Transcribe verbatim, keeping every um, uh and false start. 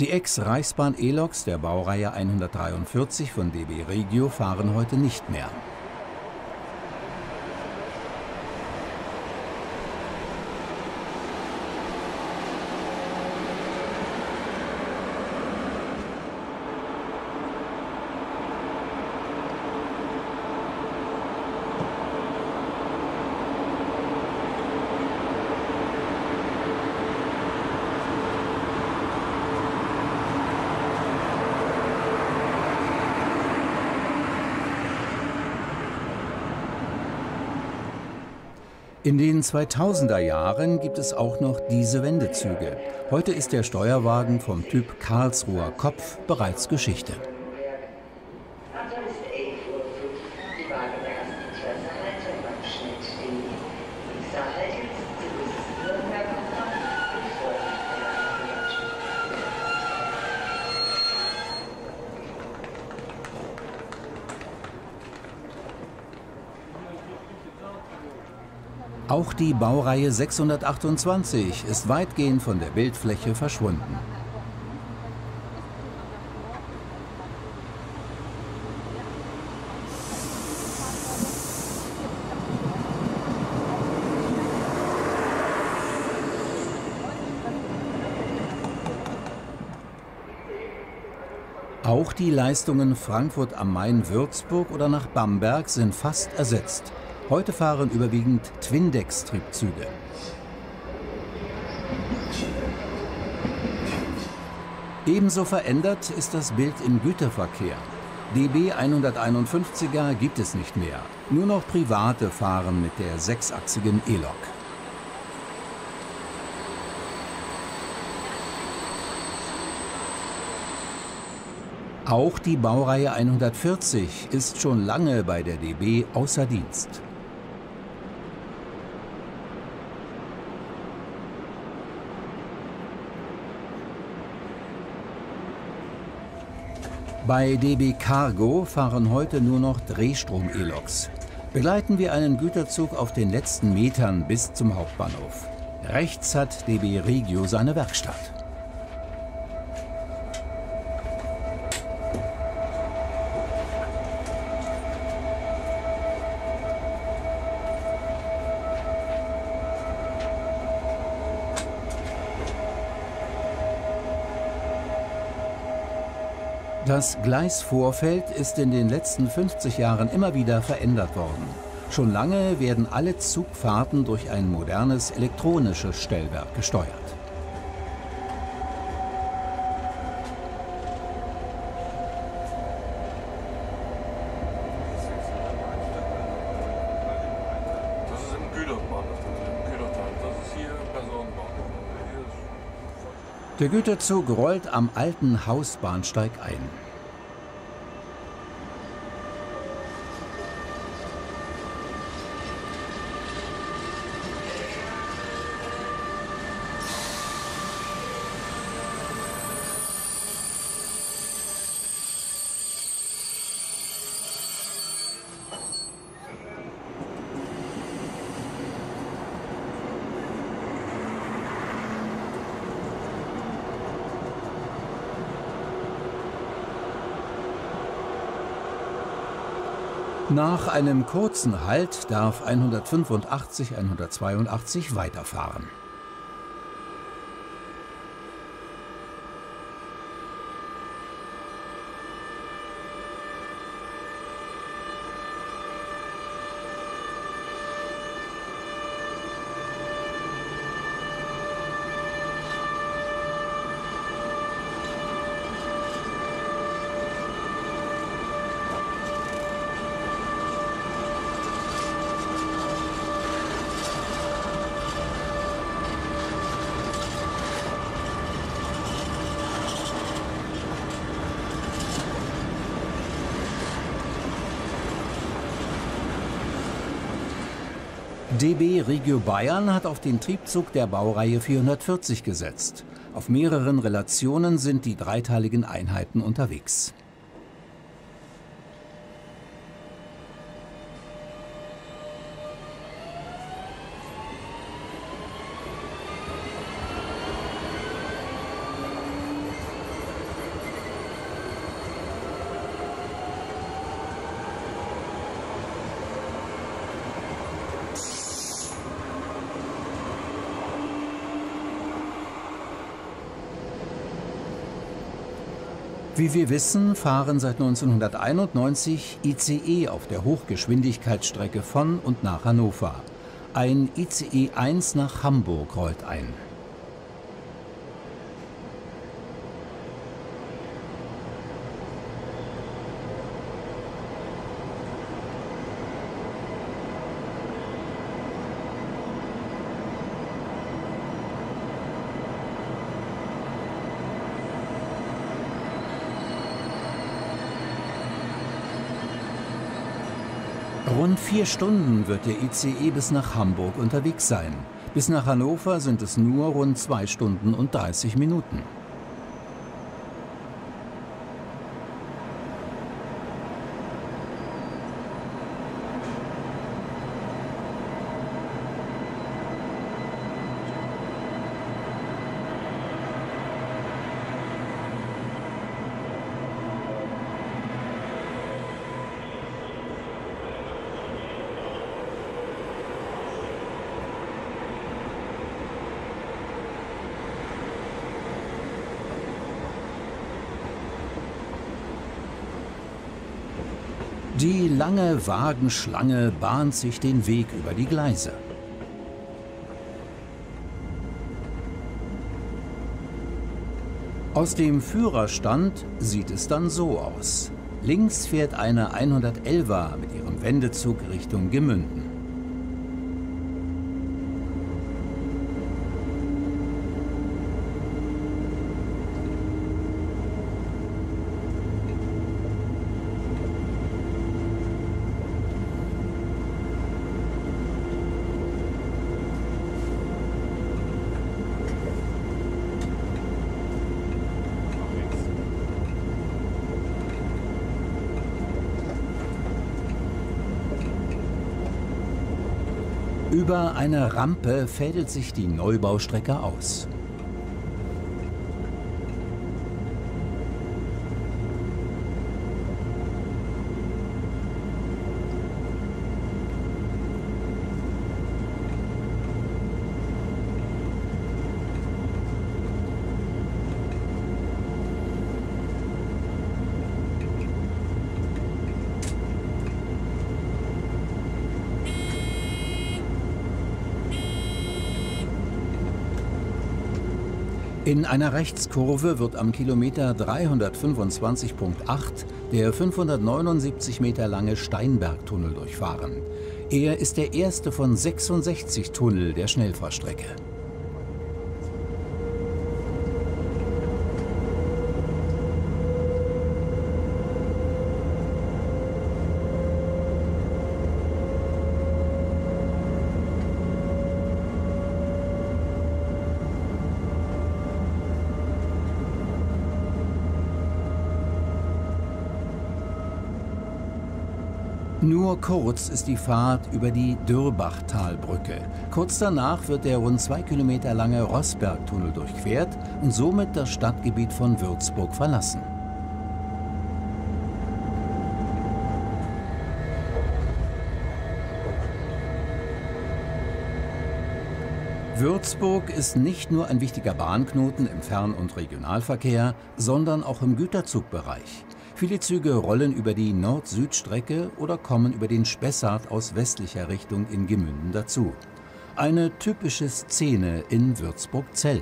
Die Ex-Reichsbahn E-Loks der Baureihe hundertdreiundvierzig von D B Regio fahren heute nicht mehr. In den zweitausender Jahren gibt es auch noch diese Wendezüge. Heute ist der Steuerwagen vom Typ Karlsruher Kopf bereits Geschichte. Auch die Baureihe sechshundertachtundzwanzig ist weitgehend von der Bildfläche verschwunden. Auch die Leistungen Frankfurt am Main, Würzburg oder nach Bamberg sind fast ersetzt. Heute fahren überwiegend Twindex-Triebzüge. Ebenso verändert ist das Bild im Güterverkehr. D B hunderteinundfünfziger gibt es nicht mehr. Nur noch Private fahren mit der sechsachsigen E-Lok. Auch die Baureihe hundertvierzig ist schon lange bei der D B außer Dienst. Bei D B Cargo fahren heute nur noch Drehstrom-E-Loks. Begleiten wir einen Güterzug auf den letzten Metern bis zum Hauptbahnhof. Rechts hat D B Regio seine Werkstatt. Das Gleisvorfeld ist in den letzten fünfzig Jahren immer wieder verändert worden. Schon lange werden alle Zugfahrten durch ein modernes elektronisches Stellwerk gesteuert. Das ist ein Güterbahnhof, ein Güterteil. Das ist hier ein Personenbahnhof. Der Güterzug rollt am alten Hausbahnsteig ein. Nach einem kurzen Halt darf hundertfünfundachtzig, hundertzweiundachtzig weiterfahren. D B Regio Bayern hat auf den Triebzug der Baureihe vierhundertvierzig gesetzt. Auf mehreren Relationen sind die dreiteiligen Einheiten unterwegs. Wie wir wissen, fahren seit neunzehnhunderteinundneunzig I C E auf der Hochgeschwindigkeitsstrecke von und nach Hannover. Ein I C E eins nach Hamburg rollt ein. Rund vier Stunden wird der I C E bis nach Hamburg unterwegs sein. Bis nach Hannover sind es nur rund zwei Stunden und dreißig Minuten. Die lange Wagenschlange bahnt sich den Weg über die Gleise. Aus dem Führerstand sieht es dann so aus. Links fährt eine hundertelfer mit ihrem Wendezug Richtung Gemünden. Über eine Rampe fädelt sich die Neubaustrecke aus. In einer Rechtskurve wird am Kilometer dreihundertfünfundzwanzig Komma acht der fünfhundertneunundsiebzig Meter lange Steinbergtunnel durchfahren. Er ist der erste von sechsundsechzig Tunnel der Schnellfahrstrecke. Nur kurz ist die Fahrt über die Dürrbachtalbrücke. Kurz danach wird der rund zwei Kilometer lange Rossbergtunnel durchquert und somit das Stadtgebiet von Würzburg verlassen. Würzburg ist nicht nur ein wichtiger Bahnknoten im Fern- und Regionalverkehr, sondern auch im Güterzugbereich. Viele Züge rollen über die Nord-Süd-Strecke oder kommen über den Spessart aus westlicher Richtung in Gemünden dazu. Eine typische Szene in Würzburg-Zell.